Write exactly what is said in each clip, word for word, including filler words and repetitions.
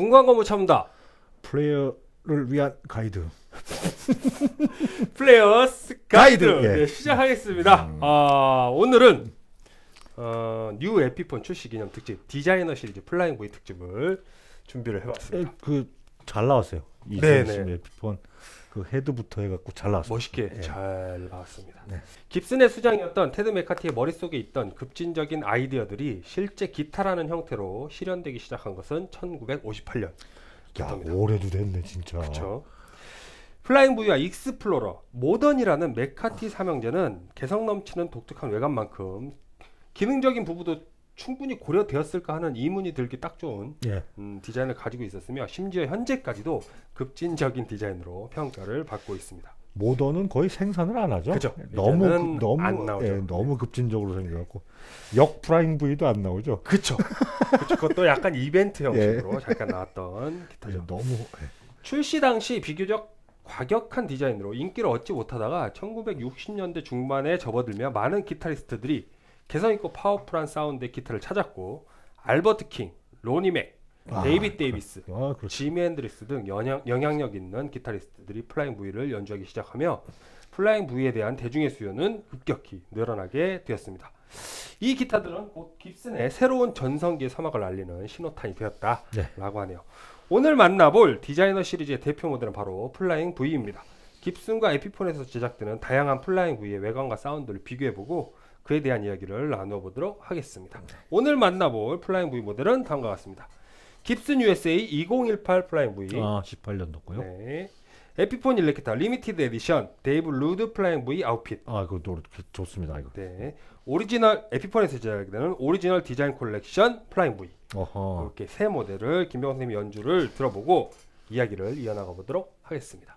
궁금한 거 못 참는다. 플레이어를 위한 가이드. 플레이어스 가이드, 가이드. 예. 네, 시작하겠습니다. 음. 아, 오늘은 어, 뉴 에피폰 출시 기념 특집 디자이너 시리즈 플라잉 V 특집을 준비를 해봤습니다. 그 잘 나왔어요. 이 네네. 에피폰 그 헤드부터 해갖고 잘 나왔어요. 멋있게 예. 잘 나왔습니다. 네. 깁슨의 수장이었던 테드 맥카티의 머릿속에 있던 급진적인 아이디어들이 실제 기타라는 형태로 실현되기 시작한 것은 천구백오십팔 년. 야, 오래도 됐네 진짜. 그렇죠. 플라잉 V와 익스플로러, 모던이라는 맥카티 삼형제는 개성 넘치는 독특한 외관만큼 기능적인 부분도 충분히 고려되었을까 하는 의문이 들기 딱 좋은 예. 음, 디자인을 가지고 있었으며 심지어 현재까지도 급진적인 디자인으로 평가를 받고 있습니다. 모던은 거의 생산을 안 하죠. 그죠. 너무 그, 너무 안 나오죠. 예, 너무 급진적으로 생겨갖고 역 플라잉 V도 안 나오죠. 그렇죠. 그것도 약간 이벤트 형식으로 예. 잠깐 나왔던 기타죠. 예, 너무 예. 출시 당시 비교적 과격한 디자인으로 인기를 얻지 못하다가 천구백육십 년대 중반에 접어들며 많은 기타리스트들이 개성있고 파워풀한 사운드의 기타를 찾았고 알버트 킹, 로니 맥, 아, 데이빗 데이비스, 아, 지미 헨드릭스 등 영향, 영향력 있는 기타리스트들이 플라잉 V를 연주하기 시작하며 플라잉 V에 대한 대중의 수요는 급격히 늘어나게 되었습니다. 이 기타들은 곧 깁슨의 새로운 전성기의 서막을 알리는 신호탄이 되었다라고 네. 하네요. 오늘 만나볼 디자이너 시리즈의 대표 모델은 바로 플라잉 V입니다. 깁슨과 에피폰에서 제작되는 다양한 플라잉 V의 외관과 사운드를 비교해보고 그에 대한 이야기를 나눠보도록 하겠습니다. 오늘 만나볼 플라잉 V 모델은 다음과 같습니다. 깁슨 유에스에이 이공일팔 플라잉 V. 아, 십팔 년도 거요? 네. 에피폰 일렉기타 리미티드 에디션 데이브 루드 플라잉 V 아웃핏. 아, 그거 노, 좋습니다. 이거. 네. 오리지널 에피폰에서 제작되는 오리지널 디자인 콜렉션 플라잉 V. 어허. 이렇게 세 모델을 김병호 선생님이 연주를 들어보고 이야기를 이어나가 보도록 하겠습니다.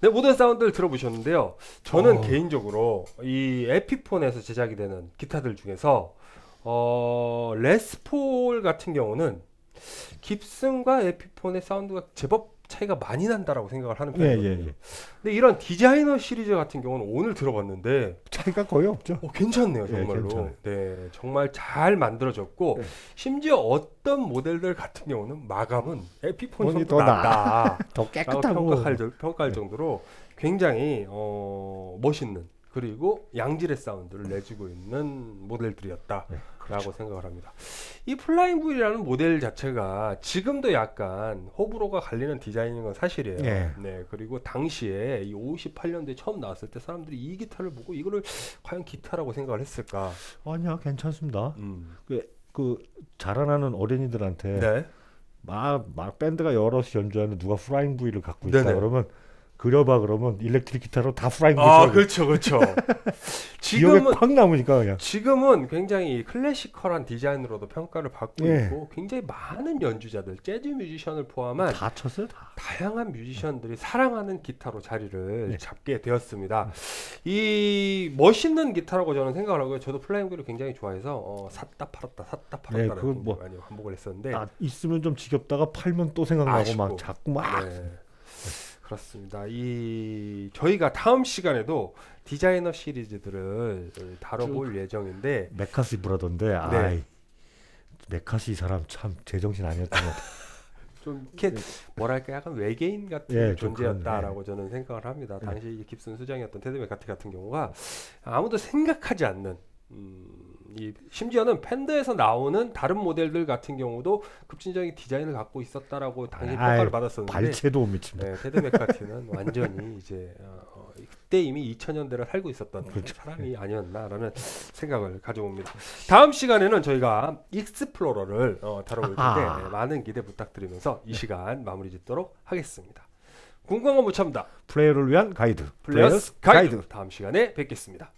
네, 모든 사운드를 들어보셨는데요. 저는 어... 개인적으로 이 에피폰에서 제작이 되는 기타들 중에서 어... 레스폴 같은 경우는 깁슨과 에피폰의 사운드가 제법 차이가 많이 난다라고 생각을 하는 편이거든요. 예, 예, 예. 근데 이런 디자이너 시리즈 같은 경우는 오늘 들어봤는데 차이가 거의 없죠. 어, 괜찮네요, 정말로. 예, 네, 정말 잘 만들어졌고 예. 심지어 어떤 모델들 같은 경우는 마감은 에피폰이 더 낫다, 더 깨끗하고 평가할, 평가할 예. 정도로 굉장히 어, 멋있는 그리고 양질의 사운드를 내주고 있는 모델들이었다. 예. 라고 그렇죠. 생각을 합니다. 이 플라잉 V라는 모델 자체가 지금도 약간 호불호가 갈리는 디자인인 건 사실이에요. 네. 네. 그리고 당시에 이 오십팔 년도에 처음 나왔을 때 사람들이 이 기타를 보고 이거를 과연 기타라고 생각을 했을까? 아니야, 괜찮습니다. 음. 그, 그 자라나는 어린이들한테 네. 막, 막 밴드가 여럿이 연주하는 누가 플라잉 V를 갖고 있다 네네. 그러면 그려봐 그러면 일렉트릭 기타로 다 플라잉 V. 아, 그렇죠, 그렇죠. 지금은 확 남으니까 그냥. 지금은 굉장히 클래시컬한 디자인으로도 평가를 받고 예. 있고 굉장히 많은 연주자들, 재즈 뮤지션을 포함한 다 쳤어요, 다. 다양한 뮤지션들이 사랑하는 기타로 자리를 예. 잡게 되었습니다. 이 멋있는 기타라고 저는 생각을 하고요. 저도 플라잉 V를 굉장히 좋아해서 어, 샀다 팔았다, 샀다 팔았다 예, 뭐, 많이 반복을 했었는데 아, 있으면 좀 지겹다가 팔면 또 생각나고 아쉽고. 막 자꾸 막. 예. 그렇습니다. 이 저희가 다음 시간에도 디자이너 시리즈들을 다뤄볼 예정인데 메카시 부라던데 아이 네. 메카시 이 사람 참 제정신 아니었던 것 같아요. 좀 이렇게 뭐랄까 약간 외계인 같은 예, 존재였다라고 저는 생각을 합니다. 예. 당시 깁슨 수장이었던 테드 맥카티 같은 경우가 아무도 생각하지 않는 음, 이, 심지어는 팬더에서 나오는 다른 모델들 같은 경우도 급진적인 디자인을 갖고 있었다라고 당시 평가를 받았었는데 발제도 못 미칩니다. 네, 테드 맥카티는 완전히 이제 어, 그때 이미 이천 년대를 살고 있었던 그렇죠. 사람이 아니었나라는 생각을 가져옵니다. 다음 시간에는 저희가 익스플로러를 어, 다뤄볼 텐데 네, 많은 기대 부탁드리면서 이 시간 마무리 짓도록 하겠습니다. 궁금한 건 못 참다. 플레이어를 위한 가이드 플레이어스, 플레이어스 가이드. 가이드 다음 시간에 뵙겠습니다.